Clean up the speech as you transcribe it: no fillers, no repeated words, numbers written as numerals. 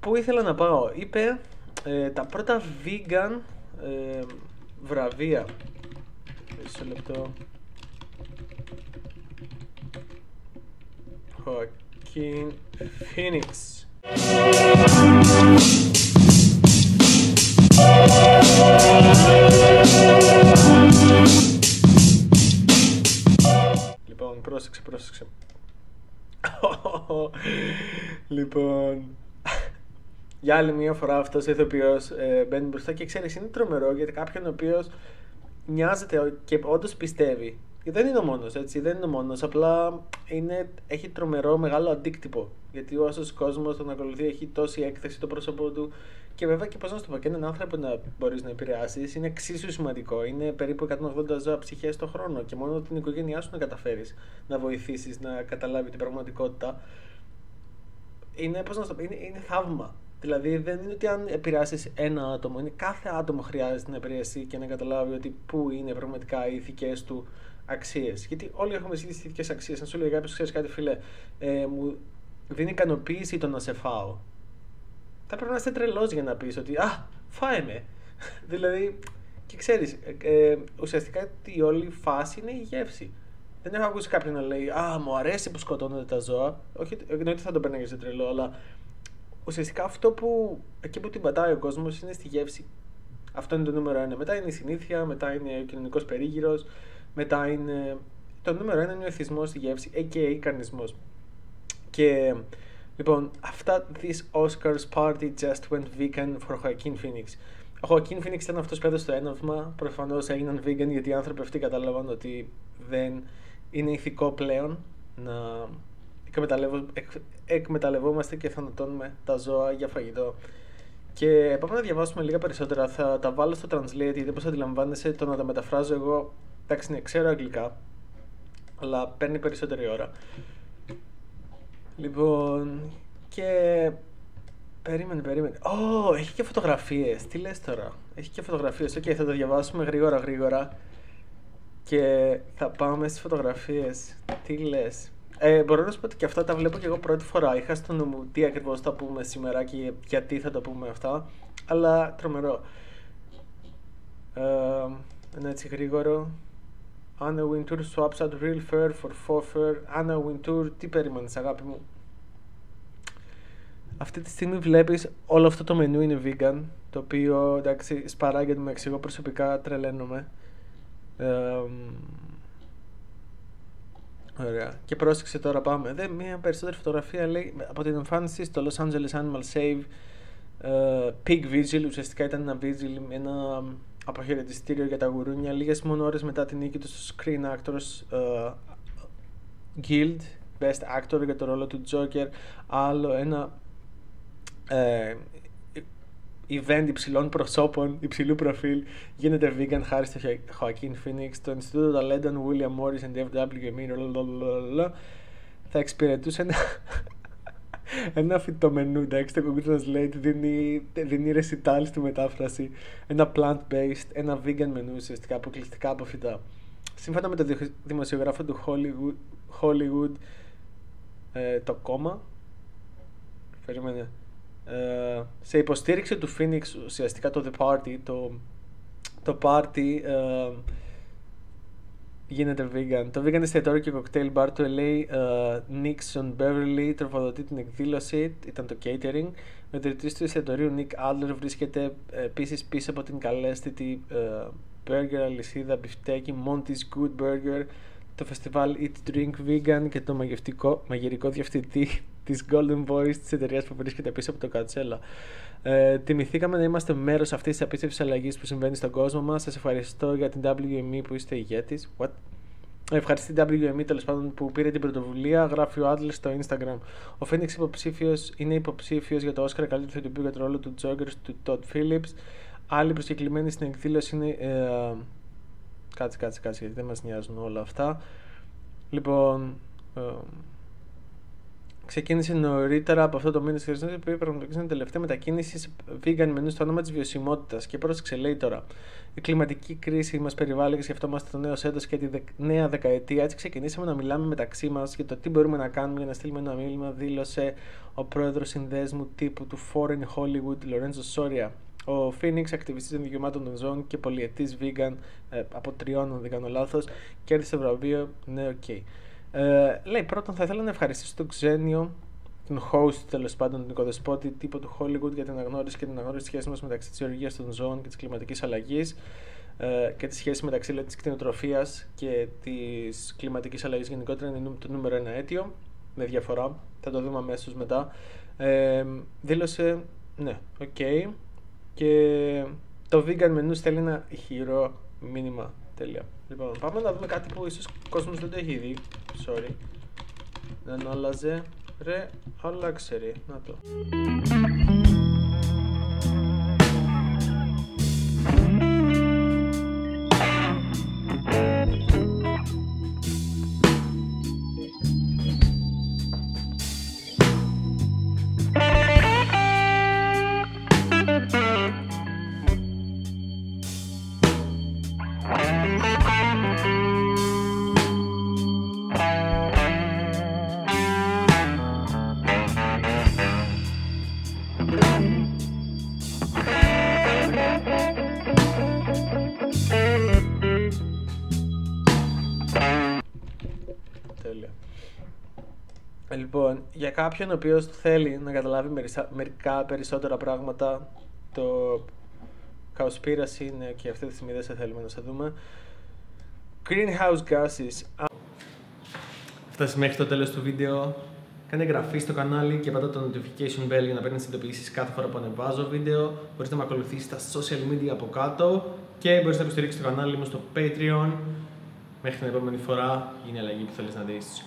Πού ήθελα να πάω? Είπε τα πρώτα vegan βραβεία. Μισό λεπτό. Joaquin Phoenix. Λοιπόν, πρόσεξε. Λοιπόν, για άλλη μια φορά αυτός ο ηθοποιός μπαίνει μπροστά και ξέρεις, είναι τρομερό γιατί κάποιον ο οποίος νοιάζεται και όντως πιστεύει. Δεν είναι ο μόνος, έτσι, απλά είναι, έχει τρομερό μεγάλο αντίκτυπο. Γιατί όσος κόσμος τον ακολουθεί έχει τόση έκθεση το πρόσωπό του. Και βέβαια και πώς να σου το πω, και έναν άνθρωπο να μπορείς να επηρεάσεις είναι εξίσου σημαντικό. Είναι περίπου 180 ζώα ψυχές το χρόνο και μόνο την οικογένειά σου να καταφέρεις να βοηθήσεις, να καταλάβει την πραγματικότητα. Είναι, πώς να σου το πω, είναι θαύμα. Δηλαδή δεν είναι ότι αν επηρεάσεις ένα άτομο, είναι κάθε άτομο χρειάζεται να επηρεαστεί και να καταλάβει ότι πού είναι πραγματικά οι ηθικές του αξίες. Γιατί όλοι έχουμε τις ηθικές αξίες. Αν σου λέει κάποιος, ξέρεις κάτι φίλε, μου δίνει ικανοποίηση το να σε φάω. Θα πρέπει να είσαι τρελός για να πεις ότι «Α, φάε με». Δηλαδή, και ξέρεις, ουσιαστικά η όλη φάση είναι η γεύση. Δεν έχω ακούσει κάποιον να λέει «Α, μου αρέσει που σκοτώνονται τα ζώα». Όχι, εννοείται θα το παίρναγε σε τρελό, αλλά ουσιαστικά αυτό που, εκεί που την πατάει ο κόσμος είναι στη γεύση. Αυτό είναι το νούμερο ένα. Μετά είναι η συνήθεια, μετά είναι ο κοινωνικός περίγυρος, μετά είναι... Το νούμερο ένα είναι ο εθισμός στη γεύση, a.k.a. καρνισμός. Και... Λοιπόν, αυτά, this Oscars party just went vegan for Joaquin Phoenix. Ο Joaquin Phoenix ήταν αυτός που έδωσε το έναυσμα. Προφανώς έγιναν vegan γιατί οι άνθρωποι αυτοί κατάλαβαν ότι δεν είναι ηθικό πλέον να εκμεταλλευόμαστε και θανατώνουμε τα ζώα για φαγητό. Και πάμε να διαβάσουμε λίγα περισσότερα. Θα τα βάλω στο translate γιατί όπως αντιλαμβάνεσαι το να τα μεταφράζω εγώ, εντάξει, ναι, ξέρω αγγλικά, αλλά παίρνει περισσότερη ώρα. Λοιπόν, και περίμενε. Ω, έχει και φωτογραφίες. Τι λες τώρα? Έχει και φωτογραφίες. Οκ, θα το διαβάσουμε γρήγορα και θα πάμε στις φωτογραφίες. Τι λες? Μπορώ να σου πω ότι και αυτά τα βλέπω και εγώ πρώτη φορά. Είχα στο νου μου τι ακριβώς θα πούμε σήμερα και γιατί θα το πούμε αυτά. Αλλά τρομερό. Ένα έτσι γρήγορο. Anna Wintour swaps out real fur for faux fur. Anna Wintour, τι περίμενες αγάπη μου? Αυτή τη στιγμή βλέπεις όλο αυτό το μενού είναι vegan, το οποίο εντάξει σπαράγγεται με εξηγώ προσωπικά, τρελαίνομαι. Ωραία. Και πρόσεξε τώρα πάμε. Δε μια περισσότερη φωτογραφία λέει από την εμφάνιση στο Los Angeles Animal Save Pig Vigil, ουσιαστικά ήταν ένα vigil, ένα αποχαιρετιστήριο για τα γουρούνια, λίγες μόνο ώρες μετά την νίκη του στο Screen Actors Guild Best Actor για το ρόλο του Joker. Άλλο ένα event υψηλών προσώπων, υψηλού προφίλ, γίνεται vegan χάρη στο Joaquin Phoenix. Το Ινστιτούτο Ταλέντων William Morris and WME θα εξυπηρετούσε ένα ένα φυτομενού, εντάξει, το Google Translate δίνει ρεσιτάλ στη μετάφραση, ένα plant-based, ένα vegan μενού ουσιαστικά, αποκλειστικά από φυτά. Σύμφωνα με τον δημοσιογράφο του Hollywood το κόμμα, περίμενε, σε υποστήριξη του Phoenix ουσιαστικά το The Party, το party γίνεται vegan. Το vegan εστιατόριο και cocktail bar του LA Nixon Beverly τροφοδοτεί την εκδήλωση, ήταν το catering. Ο ιδρυτής του εστιατορίου Nick Adler βρίσκεται επίσης πίσω από την καλέσθητη burger αλυσίδα μπιφτέκι Monty's Good Burger, το φεστιβάλ Eat Drink Vegan και το μαγειρικό διευθυντή της Golden Voice, της εταιρείας που βρίσκεται πίσω από το κατσέλα. Τιμηθήκαμε να είμαστε μέρος αυτής της απίστευτης αλλαγής που συμβαίνει στον κόσμο μας. Σας ευχαριστώ για την WME που είστε ηγέτης. What? Ευχαριστώ την WME τέλος πάντων που πήρε την πρωτοβουλία, γράφει ο Άντλερ στο Instagram. Ο Φένιξ είναι υποψήφιος για το Όσκαρ καλύτερου ηθοποιού για το ρόλο του Τζόκερ του Todd Phillips. Άλλοι προσκεκλημένοι στην εκδήλωση είναι. Κάτσε, γιατί δεν μας νοιάζουν όλα αυτά. Λοιπόν. ξεκίνησε νωρίτερα από αυτό το μήνυμα τη Χριστίνα, η οποία πραγματοποιήθηκε την τελευταία μετακίνηση σε vegan μενού στο όνομα τη βιωσιμότητα. Και πρόσεξε, λέει τώρα, η κλιματική κρίση μας περιβάλλει και σκεφτόμαστε το νέο έτος και τη νέα δεκαετία. Έτσι ξεκινήσαμε να μιλάμε μεταξύ μας για το τι μπορούμε να κάνουμε για να στείλουμε ένα μήνυμα, δήλωσε ο πρόεδρος συνδέσμου τύπου του Foreign Hollywood, Λορέντζο Σόρια. Ο Phoenix, ακτιβιστής των δικαιωμάτων των ζώων και πολυετής vegan από 3, αν δεν κάνω λάθος, κέρδισε το βραβείο. Ναι, οκ. Λέει πρώτον, θα ήθελα να ευχαριστήσω τον Ξένιο, τον host τέλος πάντων, τον οικοδεσπότη τύπο του Hollywood για την αναγνώριση και την αναγνώριση σχέση μας μεταξύ της γεωργίας των ζώων και της κλιματικής αλλαγής και τη σχέση μεταξύ της κτηνοτροφίας και της κλιματικής αλλαγής γενικότερα είναι το νούμερο ένα αίτιο, με διαφορά, θα το δούμε αμέσως μετά. Δήλωσε, ναι, οκ. Και το vegan μενού στέλνει ένα χειρό μήνυμα. Τέλεια. Λοιπόν, πάμε να δούμε κάτι που ίσως ο κόσμος δεν το έχει δει. Sorry. Δεν άλλαζε. Ρε, άλλαξε ρε. Να το. Λοιπόν, για κάποιον ο οποίος θέλει να καταλάβει μερικά περισσότερα πράγματα, το καουσπίραση είναι και αυτή τη στιγμή δεν σε θέλουμε να σε δούμε. Greenhouse gases. Φτάσεις μέχρι το τέλος του βίντεο. Κάνε εγγραφή στο κανάλι και πατά το notification bell για να παίρνεις ειδοποιήσεις κάθε φορά που ανεβάζω βίντεο. Μπορείς να με ακολουθήσεις στα social media από κάτω και μπορείς να υποστηρίξεις το κανάλι μου στο Patreon. Μέχρι την επόμενη φορά, είναι η αλλαγή που θέλεις να δεις.